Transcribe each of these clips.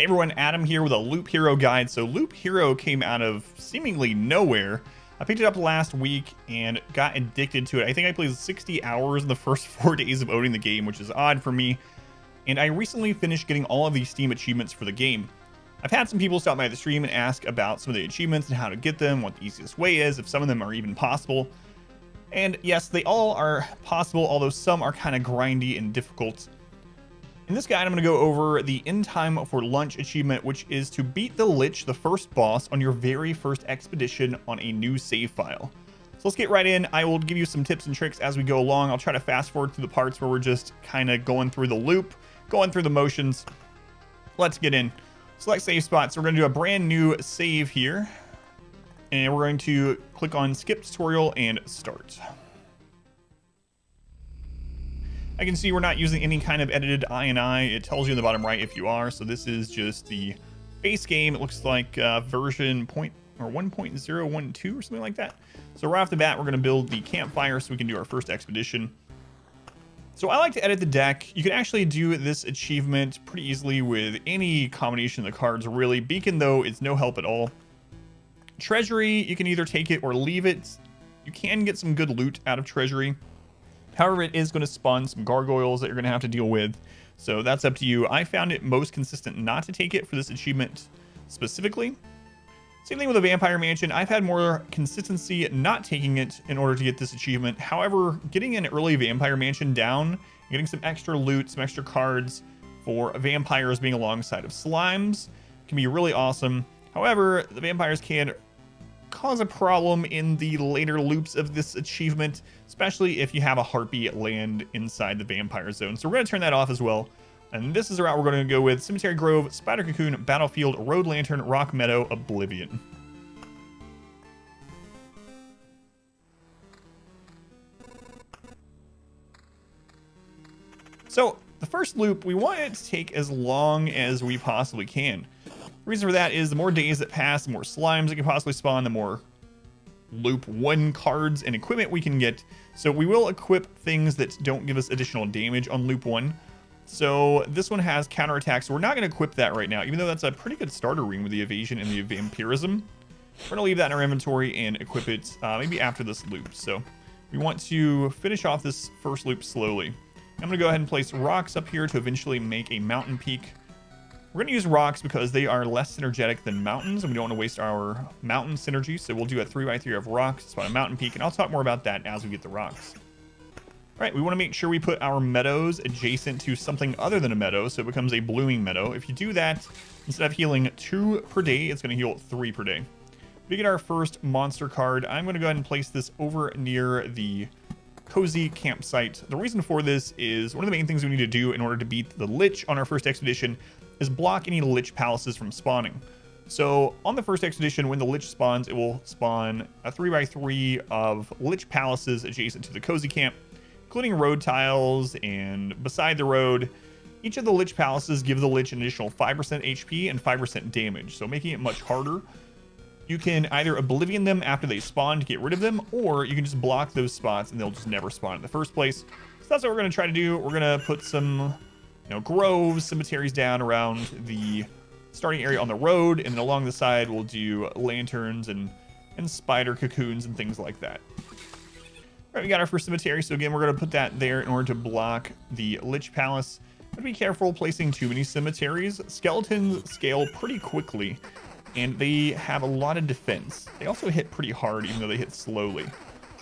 Hey everyone, Adam here with a Loop Hero guide. So Loop Hero came out of seemingly nowhere. I picked it up last week and got addicted to it. I think I played 60 hours in the first 4 days of owning the game, which is odd for me. And I recently finished getting all of the Steam achievements for the game. I've had some people stop by the stream and ask about some of the achievements and how to get them, what the easiest way is, if some of them are even possible. And yes, they all are possible, although some are kind of grindy and difficult. In this guide, I'm going to go over the In Time for Lunch achievement, which is to beat the Lich, the first boss, on your very first expedition on a new save file. So let's get right in. I will give you some tips and tricks as we go along. I'll try to fast forward through the parts where we're just kind of going through the loop, going through the motions. Let's get in. Select save spot. So we're going to do a brand new save here. And we're going to click on skip tutorial and start. I can see we're not using any kind of edited INI. It tells you in the bottom right if you are. So this is just the base game. It looks like version 1.012 or something like that. So right off the bat, we're going to build the campfire so we can do our first expedition. So I like to edit the deck. You can actually do this achievement pretty easily with any combination of the cards, really. Beacon, though, is no help at all. Treasury, you can either take it or leave it. You can get some good loot out of Treasury. However, it is going to spawn some gargoyles that you're going to have to deal with. So that's up to you. I found it most consistent not to take it for this achievement specifically. Same thing with the Vampire Mansion. I've had more consistency not taking it in order to get this achievement. However, getting an early Vampire Mansion down, getting some extra loot, some extra cards for vampires being alongside of slimes can be really awesome. However, the vampires can cause a problem in the later loops of this achievement, especially if you have a Harpy land inside the vampire zone. So we're going to turn that off as well. And this is the route we're going to go with: Cemetery, Grove, Spider Cocoon, Battlefield, Road Lantern, Rock Meadow, Oblivion. So the first loop, we want it to take as long as we possibly can. The reason for that is the more days that pass, the more slimes that can possibly spawn, the more loop one cards and equipment we can get. So we will equip things that don't give us additional damage on loop one. So this one has counterattack, so we're not going to equip that right now, even though that's a pretty good starter ring with the evasion and the vampirism. We're going to leave that in our inventory and equip it maybe after this loop. So we want to finish off this first loop slowly. I'm going to go ahead and place rocks up here to eventually make a mountain peak. We're going to use rocks because they are less synergetic than mountains, and we don't want to waste our mountain synergy, so we'll do a 3x3 of rocks. It's about a mountain peak, and I'll talk more about that as we get the rocks. All right, we want to make sure we put our meadows adjacent to something other than a meadow, so it becomes a blooming meadow. If you do that, instead of healing 2 per day, it's going to heal 3 per day. We get our first monster card. I'm going to go ahead and place this over near the Cozy Campsite. The reason for this is one of the main things we need to do in order to beat the Lich on our first expedition is block any Lich Palaces from spawning. So on the first expedition, when the Lich spawns, it will spawn a 3x3 of Lich Palaces adjacent to the Cozy Camp, including road tiles and beside the road. Each of the Lich Palaces give the Lich an additional 5% HP and 5% damage, so making it much harder. You can either Oblivion them after they spawn to get rid of them, or you can just block those spots and they'll just never spawn in the first place. So that's what we're going to try to do. We're going to put some, you know, groves, cemeteries down around the starting area on the road, and then along the side we'll do lanterns and spider cocoons and things like that. All right, we got our first cemetery, so again we're going to put that there in order to block the Lich Palace. But be careful placing too many cemeteries. Skeletons scale pretty quickly, and they have a lot of defense. They also hit pretty hard, even though they hit slowly.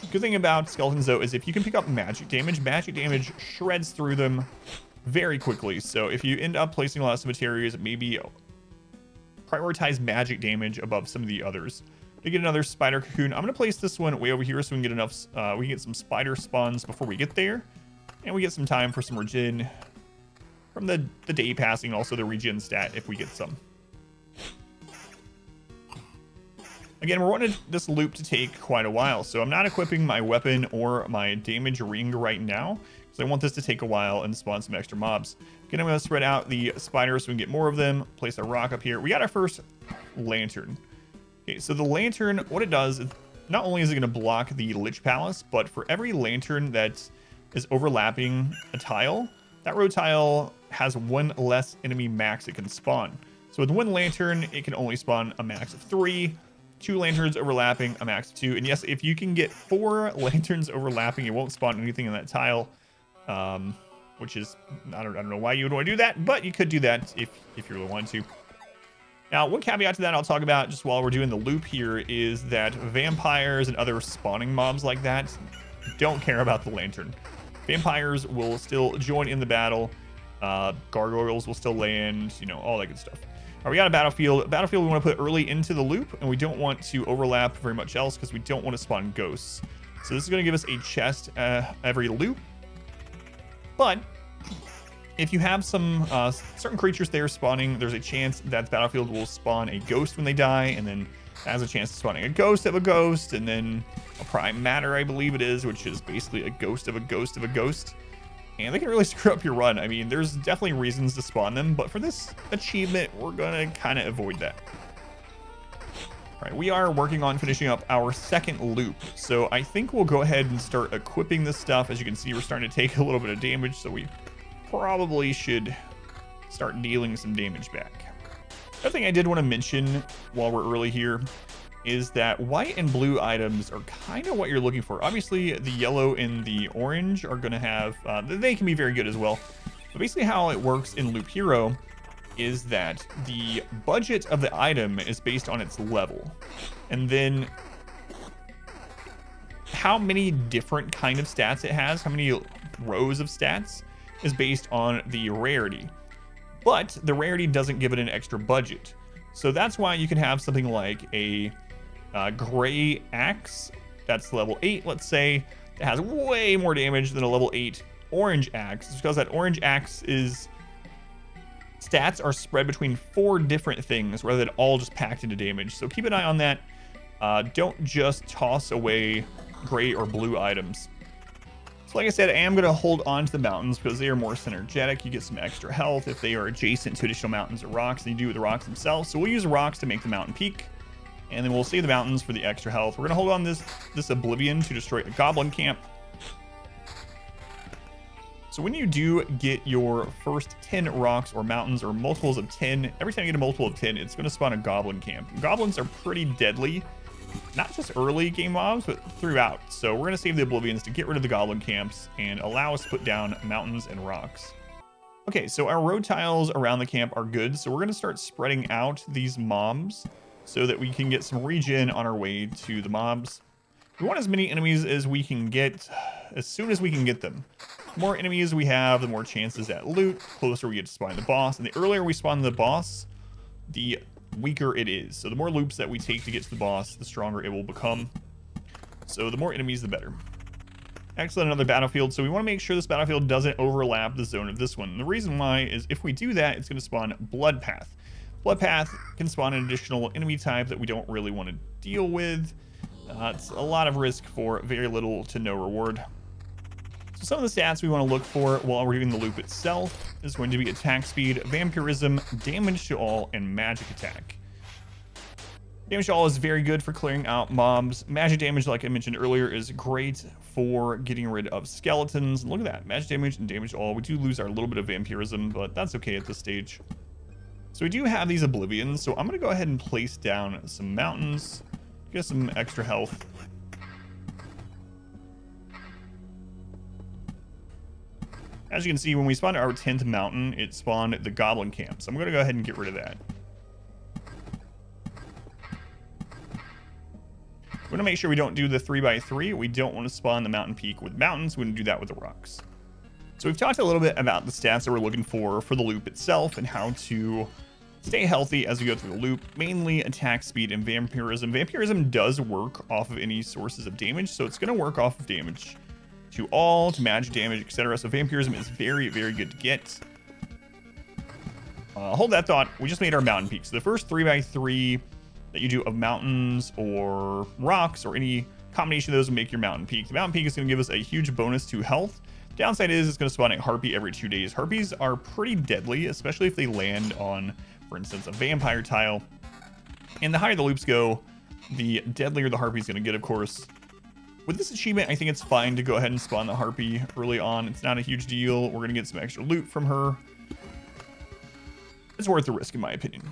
The good thing about skeletons, though, is if you can pick up magic damage shreds through them very quickly. So if you end up placing a lot of cemeteries, maybe prioritize magic damage above some of the others. To get another spider cocoon, I'm going to place this one way over here so we can get enough. We can get some spider spawns before we get there, and we get some time for some regen from the day passing, also the regen stat if we get some. Again, we're wanting this loop to take quite a while, so I'm not equipping my weapon or my damage ring right now, because I want this to take a while and spawn some extra mobs. Again, I'm going to spread out the spiders so we can get more of them. Place a rock up here. We got our first lantern. Okay, so the lantern, what it does is not only is it going to block the Lich Palace, but for every lantern that is overlapping a tile, that row tile has one less enemy max it can spawn. So with one lantern, it can only spawn a max of 3. 2 lanterns overlapping, a max of 2. And yes, if you can get 4 lanterns overlapping, it won't spawn anything in that tile. Which is, I don't know why you would want to do that, but you could do that if you really wanted to. Now, one caveat to that I'll talk about just while we're doing the loop here is that vampires and other spawning mobs like that don't care about the lantern. Vampires will still join in the battle. Gargoyles will still land, you know, all that good stuff. All right, we got a battlefield. Battlefield we want to put early into the loop, and we don't want to overlap very much else because we don't want to spawn ghosts. So this is going to give us a chest every loop. But if you have some certain creatures there spawning, there's a chance that the battlefield will spawn a ghost when they die, and then that has a chance of spawning a ghost of a ghost, and then a prime matter, I believe it is, which is basically a ghost of a ghost of a ghost. And they can really screw up your run. I mean, there's definitely reasons to spawn them, but for this achievement, we're going to kind of avoid that. All right, we are working on finishing up our second loop, so I think we'll go ahead and start equipping this stuff. As you can see, we're starting to take a little bit of damage, so we probably should start dealing some damage back. Another thing I did want to mention while we're early here is that white and blue items are kind of what you're looking for. Obviously, the yellow and the orange are going to have... they can be very good as well. But basically how it works in Loop Hero is that the budget of the item is based on its level, and then how many different kind of stats it has, how many rows of stats, is based on the rarity. But the rarity doesn't give it an extra budget, so that's why you can have something like a gray axe that's level 8, let's say, that has way more damage than a level 8 orange axe. It's because that orange axe is stats are spread between 4 different things rather than all just packed into damage. So keep an eye on that. Don't just toss away gray or blue items. So like I said, I am going to hold on to the mountains because they are more synergetic. You get some extra health if they are adjacent to additional mountains or rocks than you do with the rocks themselves. So we'll use rocks to make the mountain peak, and then we'll save the mountains for the extra health. We're going to hold on this Oblivion to destroy the Goblin Camp. So when you do get your first 10 rocks or mountains or multiples of 10, every time you get a multiple of 10, it's going to spawn a Goblin Camp. Goblins are pretty deadly, not just early game mobs, but throughout. So we're going to save the Oblivions to get rid of the Goblin Camps and allow us to put down mountains and rocks. Okay, so our road tiles around the camp are good. So we're going to start spreading out these mobs so that we can get some regen on our way to the mobs. We want as many enemies as we can get as soon as we can get them. The more enemies we have, the more chances at loot, the closer we get to spawn the boss. And the earlier we spawn the boss, the weaker it is. So the more loops that we take to get to the boss, the stronger it will become. So the more enemies, the better. Excellent, another battlefield. So we want to make sure this battlefield doesn't overlap the zone of this one. And the reason why is if we do that, it's going to spawn Blood Path. Blood Path can spawn an additional enemy type that we don't really want to deal with. It's a lot of risk for very little to no reward. So some of the stats we want to look for while we're doing the loop itself is going to be attack speed, vampirism, damage to all, and magic attack. Damage to all is very good for clearing out mobs. Magic damage, like I mentioned earlier, is great for getting rid of skeletons. And look at that, magic damage and damage to all. We do lose our little bit of vampirism, but that's okay at this stage. So we do have these Oblivions, so I'm going to go ahead and place down some mountains, get some extra health. As you can see, when we spawned our 10th mountain, it spawned the Goblin Camp. So I'm going to go ahead and get rid of that. We're going to make sure we don't do the 3x3. We don't want to spawn the mountain peak with mountains. We're going to do that with the rocks. So we've talked a little bit about the stats that we're looking for the loop itself and how to stay healthy as we go through the loop. Mainly attack speed and vampirism. Vampirism does work off of any sources of damage, so it's going to work off of damage to all, to magic damage, etc. So vampirism is very, very good to get. Hold that thought. We just made our mountain peak. So the first 3x3 that you do of mountains or rocks or any combination of those will make your mountain peak. The mountain peak is going to give us a huge bonus to health. The downside is it's going to spawn a Harpy every 2 days. Harpies are pretty deadly, especially if they land on, for instance, a vampire tile. And the higher the loops go, the deadlier the Harpy is going to get, of course. With this achievement, I think it's fine to go ahead and spawn the Harpy early on. It's not a huge deal. We're going to get some extra loot from her. It's worth the risk, in my opinion.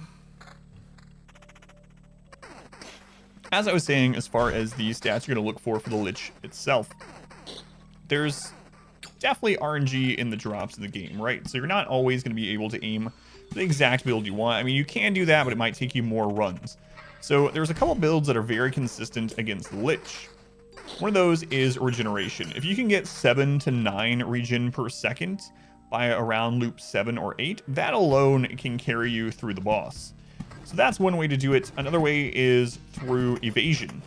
As I was saying, as far as the stats you're going to look for the Lich itself, there's definitely RNG in the drops of the game, right? So you're not always going to be able to aim the exact build you want. I mean, you can do that, but it might take you more runs. So there's a couple builds that are very consistent against the Lich. One of those is regeneration. If you can get 7 to 9 regen per second by around loop 7 or 8, that alone can carry you through the boss. So that's one way to do it. Another way is through evasion.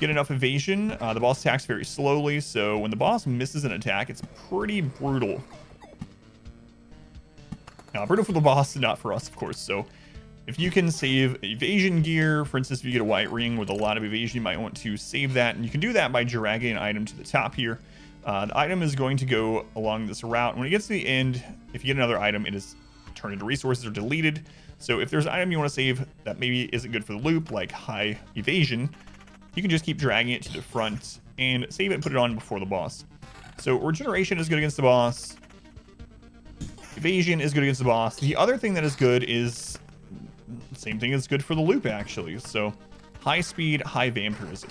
Get enough evasion. The boss attacks very slowly, so when the boss misses an attack, it's pretty brutal. Brutal for the boss, not for us, of course. So if you can save evasion gear, for instance, if you get a white ring with a lot of evasion, you might want to save that. And you can do that by dragging an item to the top here. The item is going to go along this route. When it gets to the end, if you get another item, it is turned into resources or deleted. So if there's an item you want to save that maybe isn't good for the loop, like high evasion, you can just keep dragging it to the front and save it and put it on before the boss. So regeneration is good against the boss. Evasion is good against the boss. The other thing that is good is the same thing that's good for the loop, actually. So high speed, high vampirism.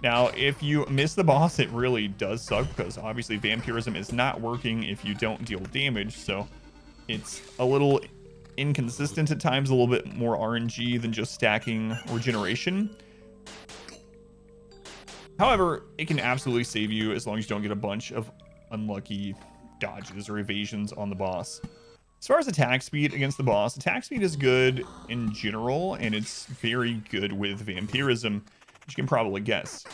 Now, if you miss the boss, it really does suck because obviously vampirism is not working if you don't deal damage. So it's a little inconsistent at times, a little bit more RNG than just stacking regeneration. However, it can absolutely save you as long as you don't get a bunch of unlucky dodges or evasions on the boss. As far as attack speed against the boss, attack speed is good in general, and it's very good with vampirism, which you can probably guess.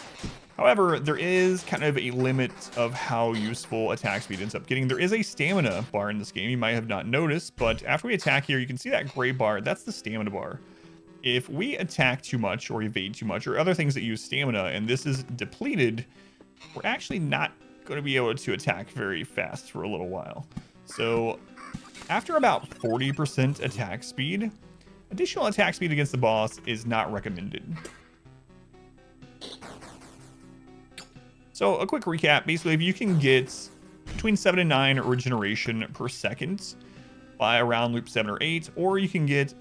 However, there is kind of a limit of how useful attack speed ends up getting. There is a stamina bar in this game. You might have not noticed, but after we attack here, you can see that gray bar. That's the stamina bar. If we attack too much or evade too much or other things that use stamina and this is depleted, we're actually not going to be able to attack very fast for a little while. So after about 40% attack speed, additional attack speed against the boss is not recommended. So a quick recap, basically if you can get between 7 and 9 regeneration per second by around loop 7 or 8, or you can get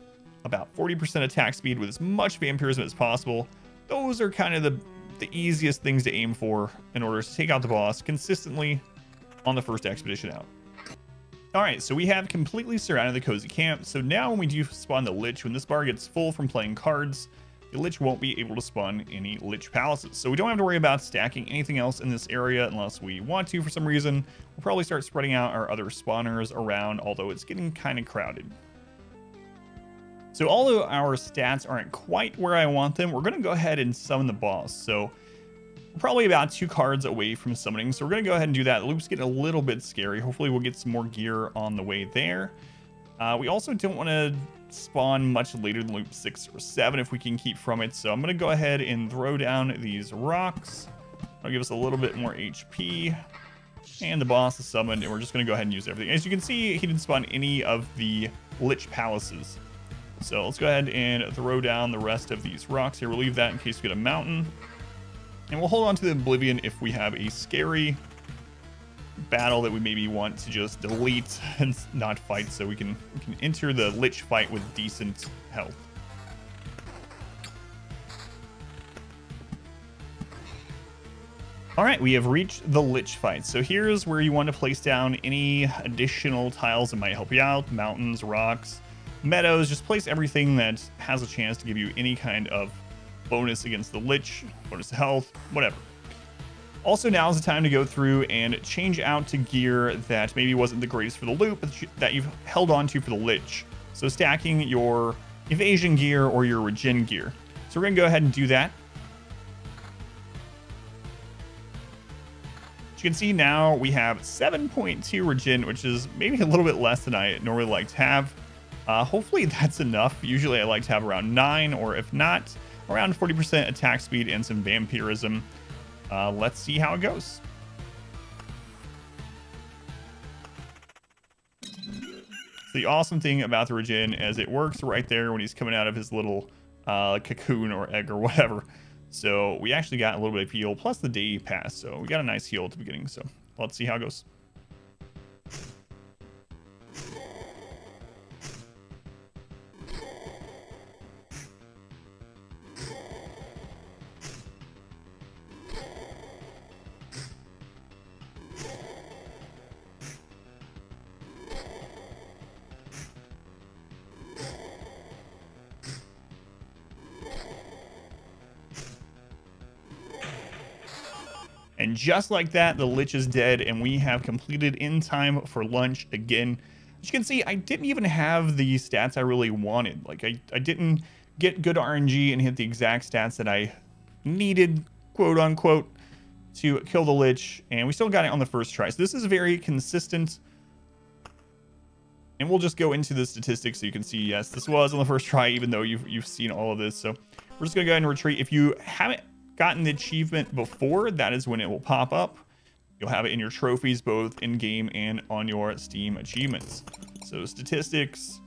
about 40% attack speed with as much vampirism as possible, those are kind of the easiest things to aim for in order to take out the boss consistently on the first expedition out. Alright, so we have completely surrounded the Cozy Camp, so now when we do spawn the Lich, when this bar gets full from playing cards, the Lich won't be able to spawn any Lich Palaces. So we don't have to worry about stacking anything else in this area unless we want to for some reason. We'll probably start spreading out our other spawners around, although it's getting kind of crowded. So although our stats aren't quite where I want them, we're going to go ahead and summon the boss. So we're probably about 2 cards away from summoning, so we're going to go ahead and do that. The loop's getting a little bit scary. Hopefully we'll get some more gear on the way there. We also don't want to spawn much later than loop 6 or 7 if we can keep from it. So I'm going to go ahead and throw down these rocks. That'll give us a little bit more HP. And the boss is summoned, and we're just going to go ahead and use everything. As you can see, he didn't spawn any of the Lich Palaces. So let's go ahead and throw down the rest of these rocks here. We'll leave that in case we get a mountain. And we'll hold on to the Oblivion if we have a scary battle that we maybe want to just delete and not fight, so we can enter the Lich fight with decent health. All right, we have reached the Lich fight. So here's where you want to place down any additional tiles that might help you out. Mountains, rocks, meadows. Just place everything that has a chance to give you any kind of bonus against the Lich, bonus health, whatever. Also, now is the time to go through and change out to gear that maybe wasn't the greatest for the loop, but that you've held on to for the Lich. So stacking your evasion gear or your regen gear. So we're going to go ahead and do that. As you can see now, we have 7.2 regen, which is maybe a little bit less than I normally like to have. Hopefully that's enough. Usually I like to have around 9, or if not, around 40% attack speed and some vampirism. Let's see how it goes. So the awesome thing about the regen is it works right there when he's coming out of his little cocoon or egg or whatever. So we actually got a little bit of heal plus the day passed. So we got a nice heal at the beginning. So let's see how it goes. And just like that, the Lich is dead, and we have completed in time for lunch again. As you can see, I didn't even have the stats I really wanted. Like, I didn't get good RNG and hit the exact stats that I needed, quote-unquote, to kill the Lich, and we still got it on the first try. So this is very consistent. And we'll just go into the statistics so you can see, yes, this was on the first try, even though you've seen all of this. So we're just going to go ahead and retreat. If you haven't gotten the achievement before, that is when it will pop up. You'll have it in your trophies, both in-game and on your Steam achievements. So statistics,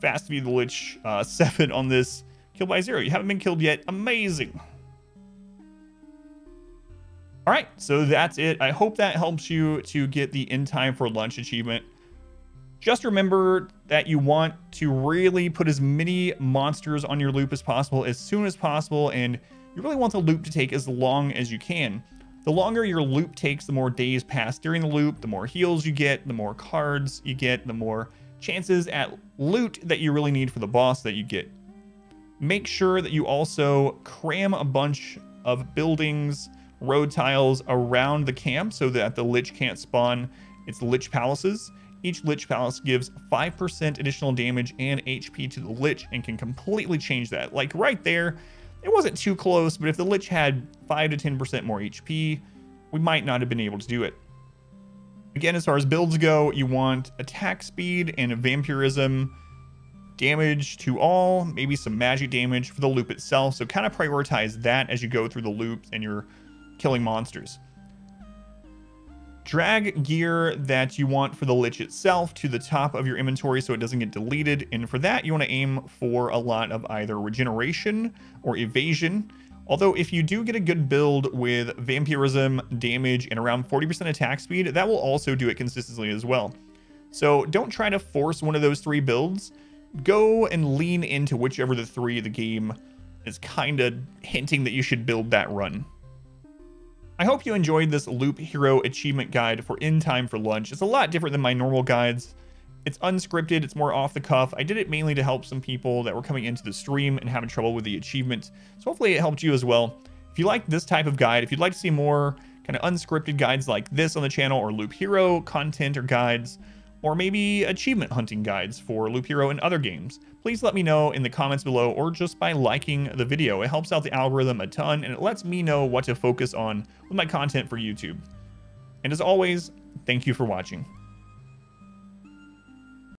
fast to be the Lich, 7 on this, killed by 0. You haven't been killed yet. Amazing. All right, so that's it. I hope that helps you to get the In Time for Lunch achievement. Just remember that you want to really put as many monsters on your loop as possible, as soon as possible, and you really want the loop to take as long as you can. The longer your loop takes, the more days pass during the loop, the more heals you get, the more cards you get, the more chances at loot that you really need for the boss that you get. Make sure that you also cram a bunch of buildings, road tiles around the camp so that the Lich can't spawn its Lich Palaces. Each Lich Palace gives 5% additional damage and HP to the Lich and can completely change that. Like right there, it wasn't too close, but if the Lich had 5 to 10% more HP, we might not have been able to do it. Again, as far as builds go, you want attack speed and vampirism, damage to all, maybe some magic damage for the loop itself. So kind of prioritize that as you go through the loops and you're killing monsters. Drag gear that you want for the Lich itself to the top of your inventory so it doesn't get deleted. And for that, you want to aim for a lot of either regeneration or evasion. Although if you do get a good build with vampirism, damage, and around 40% attack speed, that will also do it consistently as well. So don't try to force one of those three builds. Go and lean into whichever the three the game is kind of hinting that you should build that run. I hope you enjoyed this Loop Hero achievement guide for In Time for Lunch. It's a lot different than my normal guides. It's unscripted, it's more off the cuff. I did it mainly to help some people that were coming into the stream and having trouble with the achievement. So hopefully it helped you as well. If you like this type of guide, if you'd like to see more kind of unscripted guides like this on the channel, or Loop Hero content or guides, or maybe achievement hunting guides for Loop Hero and other games, please let me know in the comments below or just by liking the video. It helps out the algorithm a ton and it lets me know what to focus on with my content for YouTube. And as always, thank you for watching.